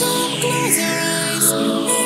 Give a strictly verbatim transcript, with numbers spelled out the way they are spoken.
Close your eyes.